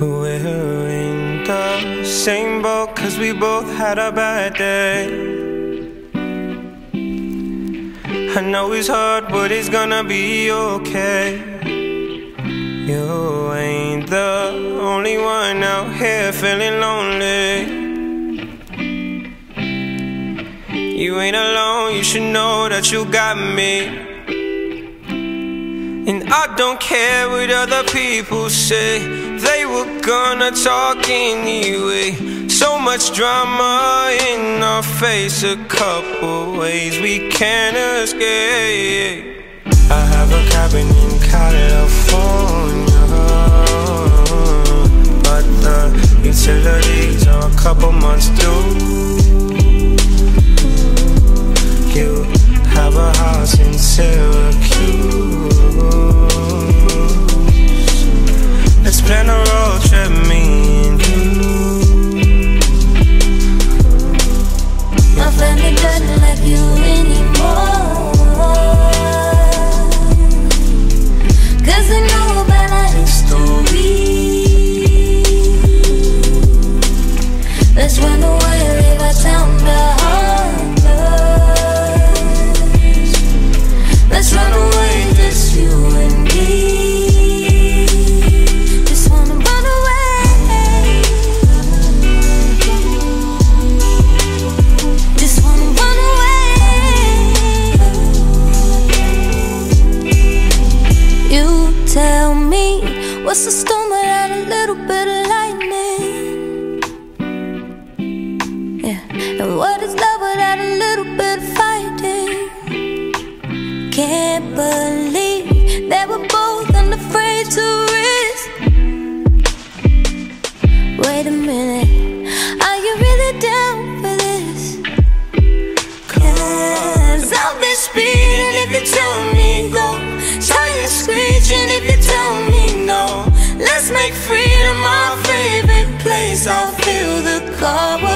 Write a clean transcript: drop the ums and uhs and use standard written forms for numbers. We're in the same boat, cause we both had a bad day. I know it's hard, but it's gonna be okay. You ain't the only one out here feeling lonely. You ain't alone, you should know that you got me. And I don't care what other people say, they were gonna talk anyway. So much drama in our face, a couple ways we can't escape. I have a cabin in California, but the utilities are a couple months due. You have a house in Syracuse. Let's plan a road trip, me and you. My family doesn't like you anymore, cause they know about our story. Let's run away and leave our town behind us. Let's run away, just you and me. What's a storm without a little bit of lightning? Yeah, and what is love without a little bit of fighting? Can't believe that we're both unafraid to risk. Wait a minute, are you really down for this? Cause I'll be speeding if you tell me go. Try to screeching if you tell me. Let's make freedom our favorite place. I'll feel the car.